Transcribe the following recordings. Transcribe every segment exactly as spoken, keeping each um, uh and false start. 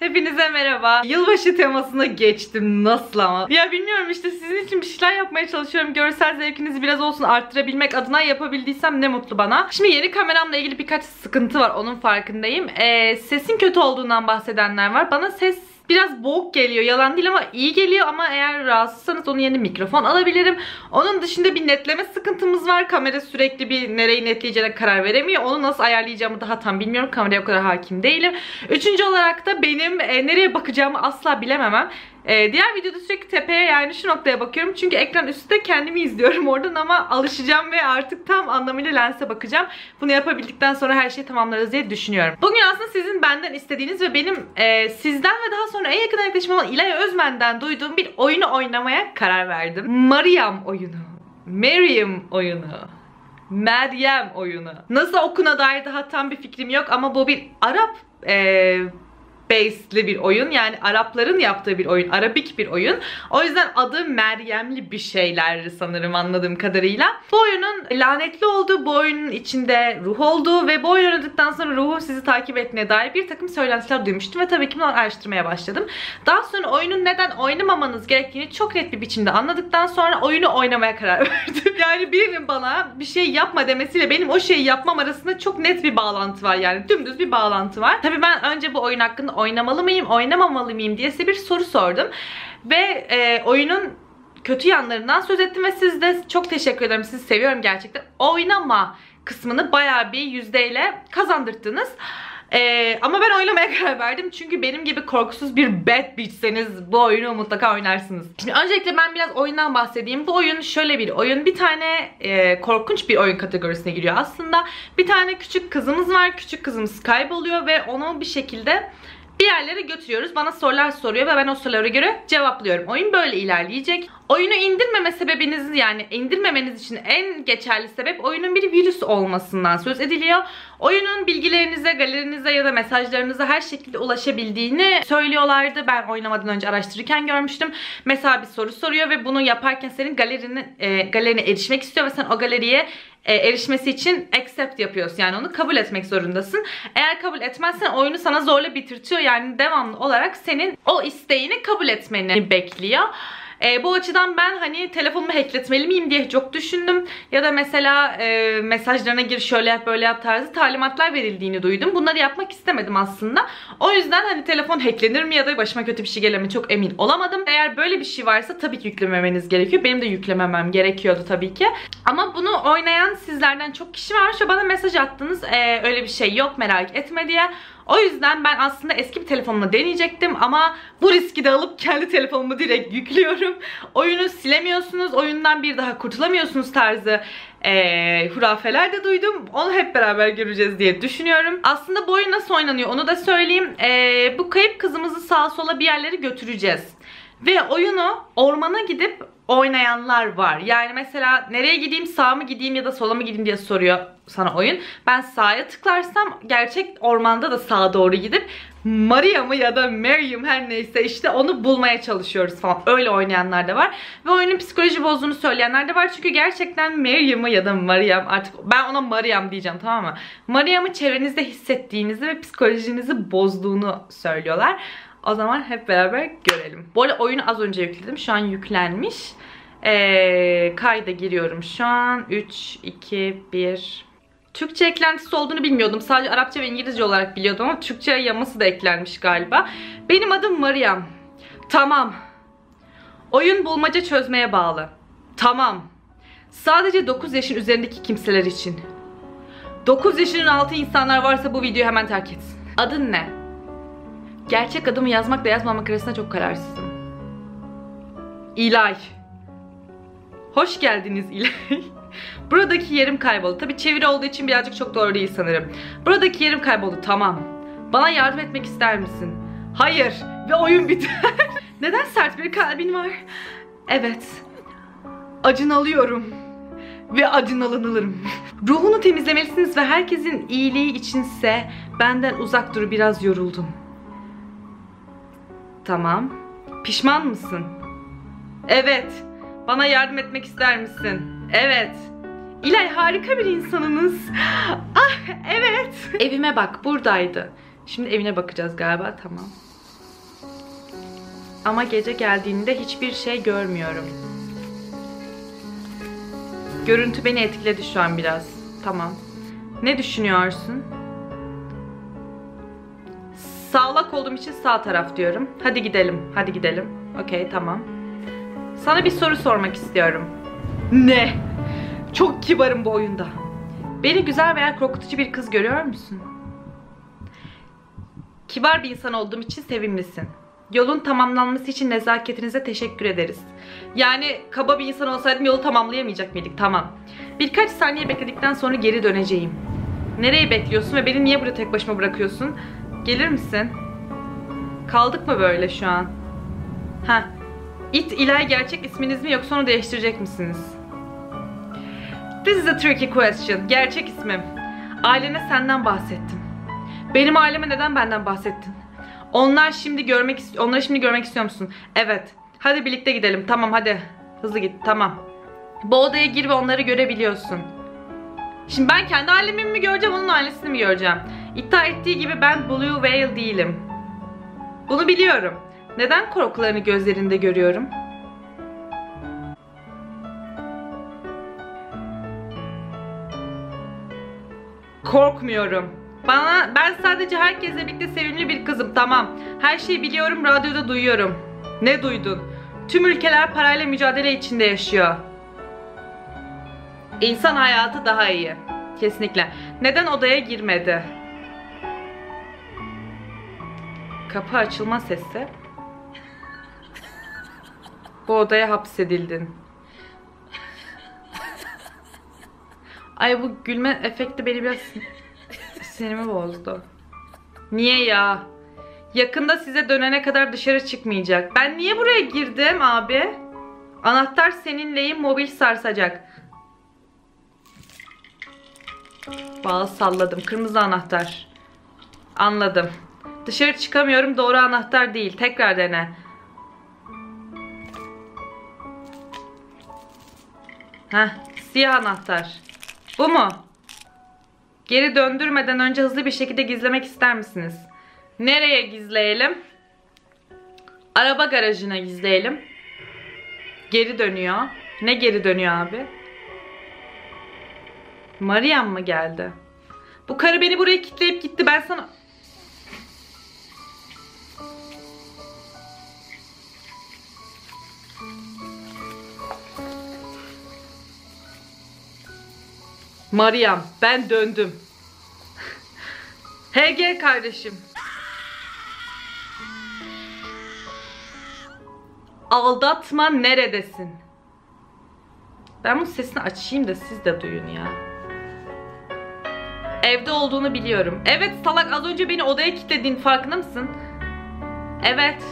Hepinize merhaba. Yılbaşı temasına geçtim. Nasıl ama? Ya bilmiyorum işte, sizin için bir şeyler yapmaya çalışıyorum. Görsel zevkinizi biraz olsun arttırabilmek adına yapabildiysem ne mutlu bana. Şimdi yeni kameramla ilgili birkaç sıkıntı var. Onun farkındayım. Ee, sesin kötü olduğundan bahsedenler var. Bana ses biraz boğuk geliyor. Yalan değil ama iyi geliyor, ama eğer rahatsızsanız onun yerine mikrofon alabilirim. Onun dışında bir netleme sıkıntımız var. Kamera sürekli bir nereyi netleyeceğine karar veremiyor. Onu nasıl ayarlayacağımı daha tam bilmiyorum. Kameraya o kadar hakim değilim. Üçüncü olarak da benim e, nereye bakacağımı asla bilememem. Ee, diğer videoda sürekli tepeye, yani şu noktaya bakıyorum. Çünkü ekran üstte, kendimi izliyorum oradan, ama alışacağım ve artık tam anlamıyla lense bakacağım. Bunu yapabildikten sonra her şeyi tamamlarız diye düşünüyorum. Bugün aslında sizin benden istediğiniz ve benim e, sizden ve daha sonra en yakın arkadaşım olan İlay Özmen'den duyduğum bir oyunu oynamaya karar verdim. Mariam oyunu. Mariam oyunu. Meryem oyunu. Nasıl okuna dair daha tam bir fikrim yok, ama bu bir Arap eee based'li bir oyun. Yani Arapların yaptığı bir oyun. Arabik bir oyun. O yüzden adı Meryemli bir şeyler sanırım, anladığım kadarıyla. Bu oyunun lanetli olduğu, bu oyunun içinde ruh olduğu ve bu oyunu oynadıktan sonra ruhum sizi takip etmeye dair bir takım söylentiler duymuştum ve tabii ki bunu araştırmaya başladım. Daha sonra oyunun neden oynamamanız gerektiğini çok net bir biçimde anladıktan sonra oyunu oynamaya karar verdim. Yani birinin bana bir şey yapma demesiyle benim o şeyi yapmam arasında çok net bir bağlantı var. Yani dümdüz bir bağlantı var. Tabii ben önce bu oyun hakkında oynamalı mıyım, oynamamalı mıyım diye size bir soru sordum. Ve e, oyunun kötü yanlarından söz ettim ve siz de çok teşekkür ederim. Sizi seviyorum gerçekten. Oynama kısmını bayağı bir yüzdeyle kazandırdınız. Ee, ama ben oynamaya karar verdim. Çünkü benim gibi korkusuz bir bad bitchseniz bu oyunu mutlaka oynarsınız. Şimdi öncelikle ben biraz oyundan bahsedeyim. Bu oyun şöyle bir oyun. Bir tane e, korkunç bir oyun kategorisine giriyor aslında. Bir tane küçük kızımız var. Küçük kızımız kayboluyor ve onu bir şekilde bir yerlere götürüyoruz. Bana sorular soruyor ve ben o sorulara göre cevaplıyorum. Oyun böyle ilerleyecek. Oyunu indirmeme sebebiniz, yani indirmemeniz için en geçerli sebep oyunun bir virüs olmasından söz ediliyor. Oyunun bilgilerinize, galerinize ya da mesajlarınıza her şekilde ulaşabildiğini söylüyorlardı. Ben oynamadan önce araştırırken görmüştüm. Mesela bir soru soruyor ve bunu yaparken senin galerine, e, galerine erişmek istiyor ve sen o galeriye e, erişmesi için accept yapıyorsun. Yani onu kabul etmek zorundasın. Eğer kabul etmezsen oyunu sana zorla bitirtiyor. Yani devamlı olarak senin o isteğini kabul etmeni bekliyor. E, bu açıdan ben hani telefonumu hackletmeli miyim diye çok düşündüm. Ya da mesela e, mesajlarına gir, şöyle yap, böyle yap tarzı talimatlar verildiğini duydum. Bunları yapmak istemedim aslında. O yüzden hani telefon hacklenir mi ya da başıma kötü bir şey gelir mi çok emin olamadım. Eğer böyle bir şey varsa tabii ki yüklememeniz gerekiyor. Benim de yüklememem gerekiyordu tabii ki. Ama bunu oynayan sizlerden çok kişi varmış ve bana mesaj attınız. E, öyle bir şey yok, merak etme diye. O yüzden ben aslında eski bir telefonla deneyecektim ama bu riski de alıp kendi telefonumu direkt yüklüyorum. Oyunu silemiyorsunuz, oyundan bir daha kurtulamıyorsunuz tarzı Ee, hurafeler de duydum. Onu hep beraber göreceğiz diye düşünüyorum. Aslında bu oyun nasıl oynanıyor onu da söyleyeyim. Ee, bu kayıp kızımızı sağa sola bir yerlere götüreceğiz. Ve oyunu ormana gidip oynayanlar var. Yani mesela nereye gideyim, sağa mı gideyim ya da sola mı gideyim diye soruyor sana oyun. Ben sağa tıklarsam gerçek ormanda da sağa doğru gidip Mariam'ı ya da Meryem, her neyse işte, onu bulmaya çalışıyoruz falan. Öyle oynayanlar da var. Ve oyunun psikoloji bozduğunu söyleyenler de var. Çünkü gerçekten Meryem'i ya da Mariam, artık ben ona Mariam diyeceğim, tamam mı? Mariam'ı çevrenizde hissettiğinizi ve psikolojinizi bozduğunu söylüyorlar. O zaman hep beraber görelim. Bu arada oyunu az önce yükledim. Şu an yüklenmiş. Ee, kayda giriyorum şu an. üç, iki, bir... Türkçe eklentisi olduğunu bilmiyordum. Sadece Arapça ve İngilizce olarak biliyordum ama Türkçe yaması da eklenmiş galiba. Benim adım Mariam. Tamam. Oyun bulmaca çözmeye bağlı. Tamam. Sadece dokuz yaşın üzerindeki kimseler için. dokuz yaşının altı insanlar varsa bu videoyu hemen terk etsin. Adın ne? Gerçek adımı yazmakla yazmamak arasında çok kararsızım. İlay. Hoş geldiniz İlay. Buradaki yerim kayboldu. Tabii çeviri olduğu için birazcık çok doğru değil sanırım. Buradaki yerim kayboldu. Tamam. Bana yardım etmek ister misin? Hayır. Ve oyun biter. Neden sert bir kalbin var? Evet. Acın alıyorum. Ve acın alınılırım. Ruhunu temizlemelisiniz ve herkesin iyiliği içinse benden uzak dur, biraz yoruldum. Tamam. Pişman mısın? Evet. Bana yardım etmek ister misin? Evet. İlay, harika bir insanınız. Ah evet. Evime bak, buradaydı. Şimdi evine bakacağız galiba, tamam. Ama gece geldiğinde hiçbir şey görmüyorum. Görüntü beni etkiledi şu an biraz. Tamam. Ne düşünüyorsun? Sağlak olduğum için sağ taraf diyorum. Hadi gidelim. Hadi gidelim. Okey, tamam. Sana bir soru sormak istiyorum. Ne? Çok kibarım bu oyunda. Beni güzel veya korkutucu bir kız görüyor musun? Kibar bir insan olduğum için sevimlisin. Yolun tamamlanması için nezaketinize teşekkür ederiz. Yani kaba bir insan olsaydım yolu tamamlayamayacak mıydık? Tamam. Birkaç saniye bekledikten sonra geri döneceğim. Nereyi bekliyorsun ve beni niye buraya tek başıma bırakıyorsun? Gelir misin? Kaldık mı böyle şu an? Heh. İt İlay gerçek isminiz mi yoksa onu değiştirecek misiniz? This is a tricky question. Gerçek ismim. Ailene senden bahsettim. Benim aileme neden benden bahsettin? Onlar şimdi görmek onları şimdi görmek istiyor musun? Evet. Hadi birlikte gidelim. Tamam hadi. Hızlı git. Tamam. Bu odaya gir ve onları görebiliyorsun. Şimdi ben kendi ailemi mi göreceğim, onun ailesini mi göreceğim? İddia ettiği gibi ben Blue Whale değilim. Bunu biliyorum. Neden korkularını gözlerinde görüyorum? Korkmuyorum. Bana, ben sadece herkesle birlikte sevimli bir kızım, tamam. Her şeyi biliyorum, radyoda duyuyorum. Ne duydun? Tüm ülkeler parayla mücadele içinde yaşıyor. İnsan hayatı daha iyi. Kesinlikle. Neden odaya girmedi? Kapı açılma sesi. Bu odaya hapsedildin. Ay bu gülme efekti beni biraz... Sinirimi bozdu. Niye ya? Yakında size dönene kadar dışarı çıkmayacak. Ben niye buraya girdim abi? Anahtar seninleyim, mobil sarsacak. Bağı salladım. Kırmızı anahtar. Anladım. Dışarı çıkamıyorum, doğru anahtar değil. Tekrar dene. Heh, siyah anahtar. Bu mu? Geri döndürmeden önce hızlı bir şekilde gizlemek ister misiniz? Nereye gizleyelim? Araba garajına gizleyelim. Geri dönüyor. Ne geri dönüyor abi? Mariam mı geldi? Bu karı beni buraya kilitleyip gitti. Ben sana... Mariam, ben döndüm. H G kardeşim. Aldatma, neredesin? Ben bu sesini açayım da siz de duyun ya. Evde olduğunu biliyorum. Evet salak, az önce beni odaya kilitlediğin farkında mısın? Evet.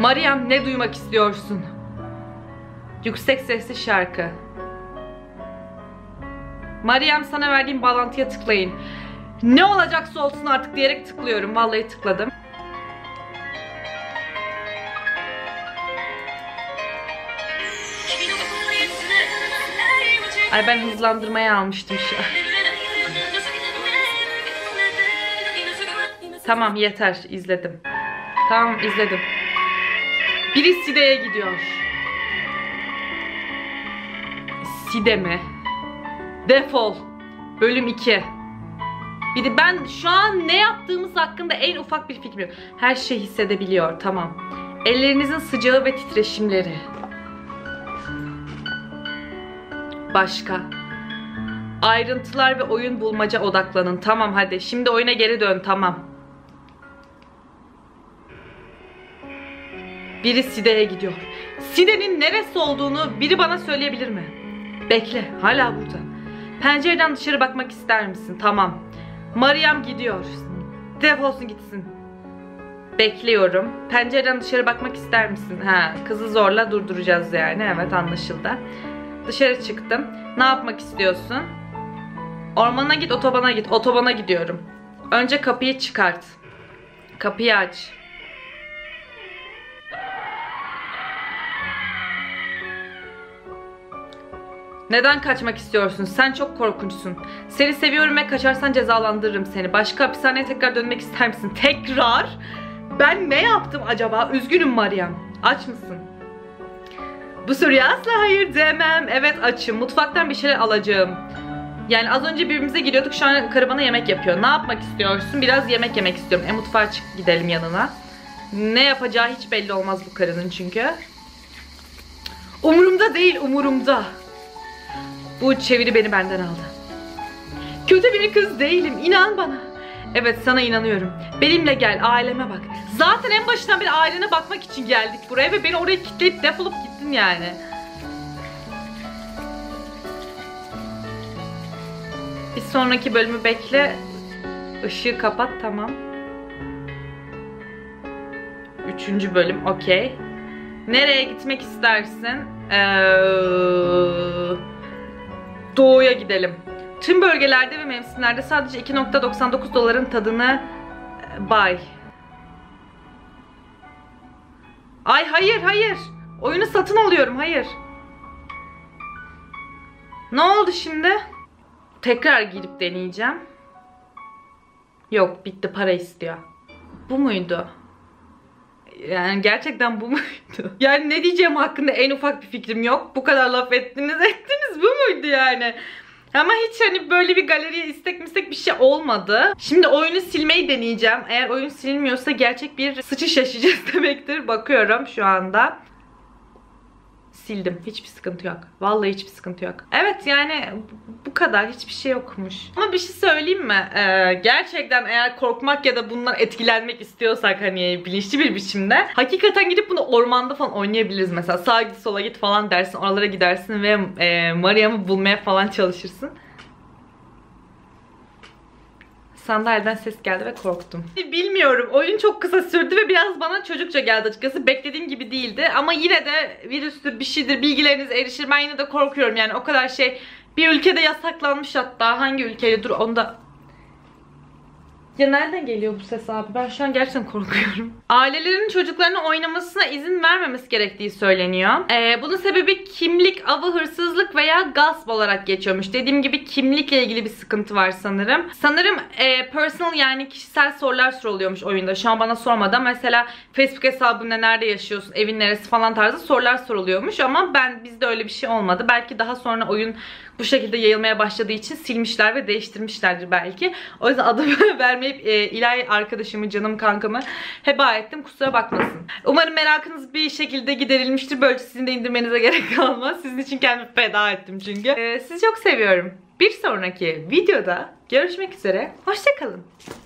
Mariam, ne duymak istiyorsun? Yüksek sesli şarkı. Mariam, sana verdiğim bağlantıya tıklayın. Ne olacaksa olsun artık diyerek tıklıyorum. Vallahi tıkladım. Ay ben hızlandırmaya almıştım şu an. Tamam yeter, izledim. Tamam izledim. Biri Side'ye gidiyor. Side mi? Defol. Bölüm iki. Bir de ben şu an ne yaptığımız hakkında en ufak bir fikrim yok. Her şeyi hissedebiliyor. Tamam. Ellerinizin sıcağı ve titreşimleri. Başka. Ayrıntılar ve oyun bulmaca odaklanın. Tamam hadi. Şimdi oyuna geri dön. Tamam. Biri Side'ye gidiyor. Side'nin neresi olduğunu biri bana söyleyebilir mi? Bekle. Hala burada. Pencereden dışarı bakmak ister misin? Tamam. Mariam gidiyor. Defolsun gitsin. Bekliyorum. Pencereden dışarı bakmak ister misin? Ha, kızı zorla durduracağız yani. Evet, anlaşıldı. Dışarı çıktım. Ne yapmak istiyorsun? Ormana git, otobana git. Otobana gidiyorum. Önce kapıyı çıkart. Kapıyı aç. Neden kaçmak istiyorsun? Sen çok korkunçsun. Seni seviyorum ve kaçarsan cezalandırırım seni. Başka hapishaneye tekrar dönmek ister misin? Tekrar? Ben ne yaptım acaba? Üzgünüm Mariam. Aç mısın? Bu soruya asla hayır demem. Evet açım. Mutfaktan bir şeyler alacağım. Yani az önce birbirimize giriyorduk. Şu an karı bana yemek yapıyor. Ne yapmak istiyorsun? Biraz yemek yemek istiyorum. E mutfağa çık gidelim yanına. Ne yapacağı hiç belli olmaz bu karının çünkü. Umurumda değil, umurumda. Bu çeviri beni benden aldı. Kötü bir kız değilim. İnan bana. Evet, sana inanıyorum. Benimle gel, aileme bak. Zaten en başından beri ailene bakmak için geldik buraya ve beni oraya kilitleyip defolup gittin yani. Bir sonraki bölümü bekle. Işığı kapat, tamam. Üçüncü bölüm, okey. Nereye gitmek istersin? Ee, doğuya gidelim. Tüm bölgelerde ve mevsimlerde sadece iki nokta doksan dokuz doların tadını buy. Ay hayır hayır. Oyunu satın alıyorum, hayır. Ne oldu şimdi? Tekrar girip deneyeceğim. Yok, bitti, para istiyor. Bu muydu? Yani gerçekten bu muydu? Yani ne diyeceğim hakkında en ufak bir fikrim yok. Bu kadar laf ettiniz ettiniz, bu muydu yani? Ama hiç hani böyle bir galeriye istek mistek bir şey olmadı. Şimdi oyunu silmeyi deneyeceğim. Eğer oyun silinmiyorsa gerçek bir sıçış yaşayacağız demektir. Bakıyorum şu anda. Sildim. Hiçbir sıkıntı yok. Vallahi hiçbir sıkıntı yok. Evet yani bu kadar. Hiçbir şey yokmuş. Ama bir şey söyleyeyim mi? Ee, gerçekten eğer korkmak ya da bundan etkilenmek istiyorsak hani bilinçli bir biçimde hakikaten gidip bunu ormanda falan oynayabiliriz mesela. Sağa git, sola git falan dersin. Oralara gidersin ve e, Mariam'ı bulmaya falan çalışırsın. Sandalyeden ses geldi ve korktum. Bilmiyorum. Oyun çok kısa sürdü ve biraz bana çocukça geldi açıkçası. Beklediğim gibi değildi. Ama yine de virüstür, bir şeydir, bilgileriniz erişir. Ben yine de korkuyorum yani. O kadar şey. Bir ülkede yasaklanmış hatta. Hangi ülkede? Dur onda... Ya nereden geliyor bu ses abi? Ben şu an gerçekten korkuyorum. Ailelerin çocuklarına oynamasına izin vermemesi gerektiği söyleniyor. Ee, bunun sebebi kimlik avı, hırsızlık veya gasp olarak geçiyormuş. Dediğim gibi kimlikle ilgili bir sıkıntı var sanırım. Sanırım e, personal yani kişisel sorular soruluyormuş oyunda. Şu an bana sormadan mesela Facebook hesabında nerede yaşıyorsun, evin neresi falan tarzı sorular soruluyormuş. Ama ben bizde öyle bir şey olmadı. Belki daha sonra oyun bu şekilde yayılmaya başladığı için silmişler ve değiştirmişlerdir belki. O yüzden adımı vermeye E, İlay arkadaşımı, canım kankamı heba ettim. Kusura bakmasın. Umarım merakınız bir şekilde giderilmiştir. Böylece sizin de indirmenize gerek kalmaz. Sizin için kendimi feda ettim çünkü. E, sizi çok seviyorum. Bir sonraki videoda görüşmek üzere. Hoşça kalın.